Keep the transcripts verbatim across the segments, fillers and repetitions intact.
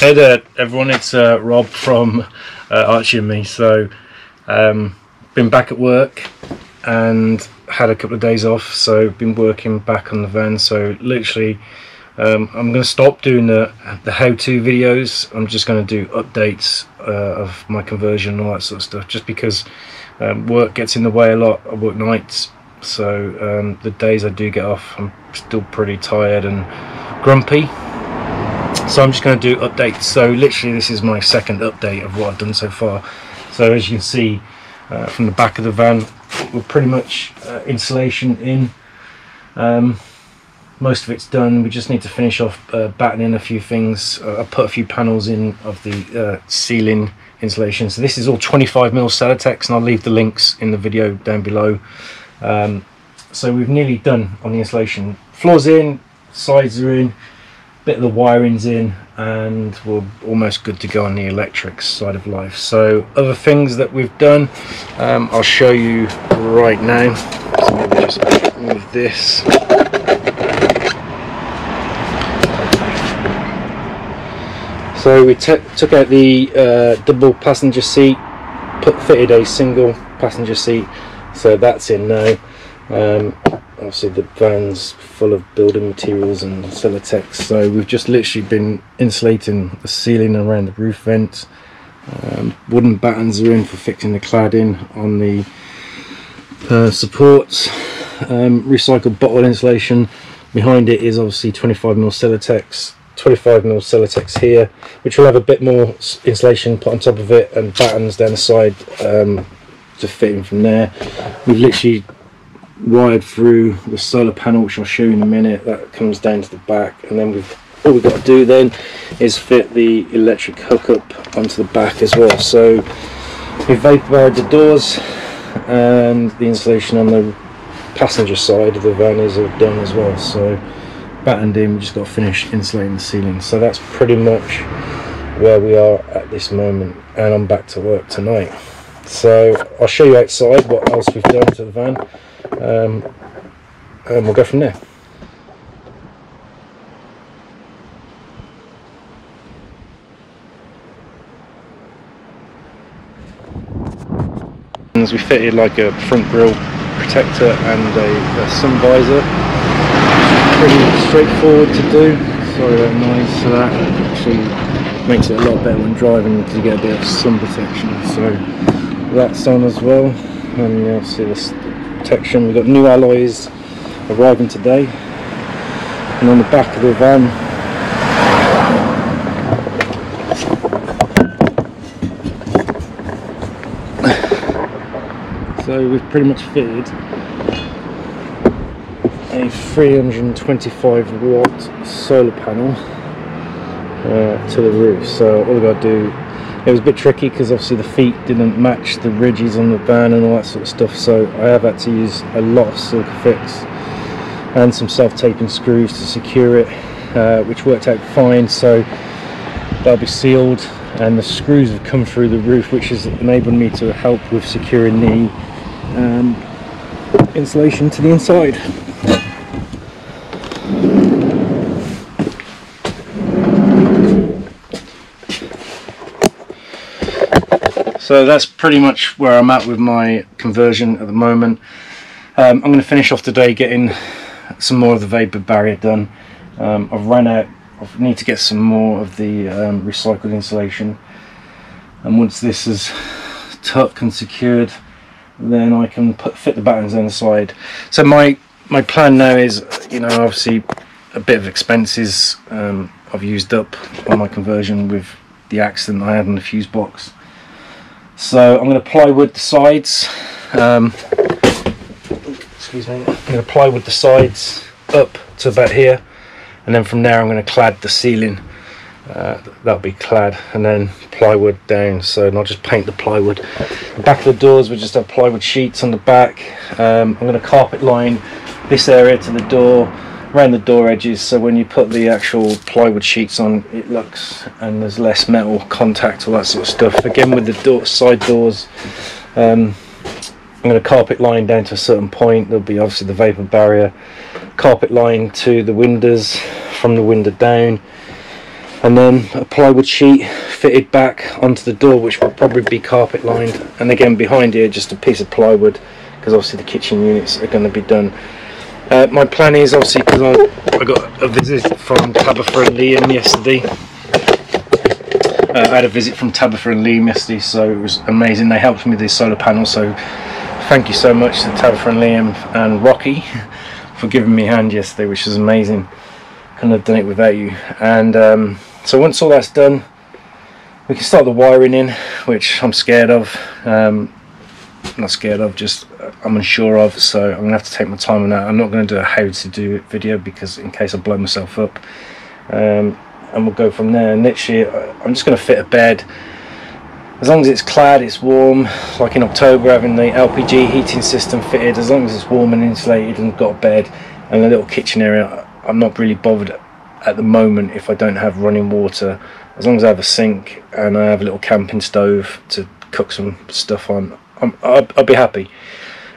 Hey there everyone, it's uh, Rob from uh, Archie and Me. So um, been back at work and had a couple of days off, so been working back on the van. So literally um, I'm going to stop doing the, the how-to videos. I'm just going to do updates uh, of my conversion and all that sort of stuff, just because um, work gets in the way a lot. I work nights, so um, the days I do get off I'm still pretty tired and grumpy. So I'm just going to do updates. So literally this is my second update of what I've done so far. So as you can see uh, from the back of the van, we're pretty much uh, insulation in. Um, most of it's done. We just need to finish off uh, battening in a few things. Uh, I put a few panels in of the uh, ceiling insulation. So this is all twenty-five millimeter Celotex, and I'll leave the links in the video down below. Um, so we've nearly done on the insulation. Floor's in, sides are in. Bit of the wiring's in, and we're almost good to go on the electrics side of life. So other things that we've done, um, I'll show you right now. So maybe just move this. So we took out the uh, double passenger seat, put fitted a single passenger seat, so that's in now. Um, obviously the van's full of building materials and Celotex, so we've just literally been insulating the ceiling around the roof vents. Um, wooden battens are in for fixing the cladding on the uh, supports. Um, recycled bottle insulation behind it is obviously twenty-five millimeter Celotex, twenty-five millimeter Celotex here, which will have a bit more insulation put on top of it, and battens down the side um, to fit in from there. We've literally wired through the solar panel, which I'll show you in a minute. That comes down to the back, and then we've all we've got to do then is fit the electric hookup onto the back as well. So we've vaporized the doors, and the insulation on the passenger side of the van is all done as well. So battened in, we just got to finish insulating the ceiling. So that's pretty much where we are at this moment, and I'm back to work tonight. So I'll show you outside what else we've done to the van. Um, and we'll go from there. As we fitted like a front grille protector and a, a sun visor. Pretty straightforward to do. Sorry about the noise. So that actually makes it a lot better when driving, to get a bit of sun protection. So that's on as well. And you'll see this. Protection. We've got new alloys arriving today, and on the back of the van so we've pretty much fitted a three hundred twenty-five watt solar panel uh, to the roof. So all we've got to do, it was a bit tricky because obviously the feet didn't match the ridges on the van and all that sort of stuff, so I have had to use a lot of Silkafix and some self-taping screws to secure it, uh, which worked out fine. So that'll be sealed, and the screws have come through the roof, which has enabled me to help with securing the um, insulation to the inside. So that's pretty much where I'm at with my conversion at the moment. Um, I'm going to finish off today getting some more of the vapor barrier done. Um, I've run out, I need to get some more of the um, recycled insulation. And once this is tucked and secured, then I can put, fit the battens inside. So my, my plan now is, you know, obviously a bit of expenses um, I've used up on my conversion with the accident I had on the fuse box. So I'm going to plywood the sides. Um, excuse me. I'm going to plywood the sides up to about here, and then from there I'm going to clad the ceiling. Uh, that'll be clad, and then plywood down. So and I'll just paint the plywood. The back of the doors, we just have plywood sheets on the back. Um, I'm going to carpet line this area to the door, around the door edges, so when you put the actual plywood sheets on, it looks, and there's less metal contact, all that sort of stuff. Again with the door, side doors, um, I'm going to carpet line down to a certain point. There'll be obviously the vapor barrier, carpet line to the windows, from the window down, and then a plywood sheet fitted back onto the door, which will probably be carpet lined. And again behind here just a piece of plywood, because obviously the kitchen units are going to be done. Uh, my plan is obviously, because I, I got a visit from Tabitha and Liam yesterday. Uh, I had a visit from Tabitha and Liam yesterday, so it was amazing. They helped me with these solar panels, so thank you so much to Tabitha and Liam and Rocky for giving me a hand yesterday, which was amazing. Couldn't have done it without you. And um, so once all that's done, we can start the wiring in, which I'm scared of. Um, not scared of, just I'm unsure of, so I'm gonna have to take my time on that. I'm not gonna do a how to do it video, because in case I blow myself up, um, and we'll go from there. And literally I'm just gonna fit a bed, as long as it's clad, it's warm, like in October having the L P G heating system fitted, as long as it's warm and insulated and got a bed and a little kitchen area. I'm not really bothered at the moment if I don't have running water, as long as I have a sink and I have a little camping stove to cook some stuff on. I'm, I'll, I'll be happy.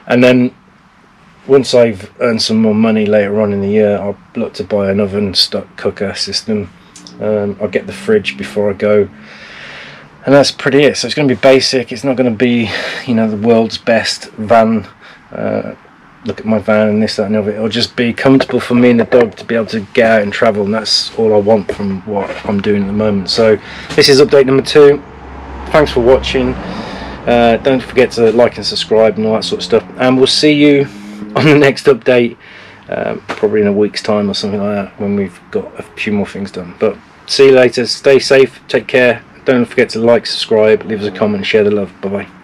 And then once I've earned some more money later on in the year, I'll look to buy an oven stock cooker system. um, I'll get the fridge before I go, and that's pretty it. So it's going to be basic. It's not going to be, you know, the world's best van, uh, look at my van and this, that and the other. It'll just be comfortable for me and the dog to be able to get out and travel, and that's all I want from what I'm doing at the moment. So this is update number two. Thanks for watching. Uh, don't forget to like and subscribe and all that sort of stuff, and we'll see you on the next update, um, probably in a week's time or something like that, when we've got a few more things done. But see you later. Stay safe, take care, don't forget to like, subscribe, leave us a comment, share the love. Bye bye.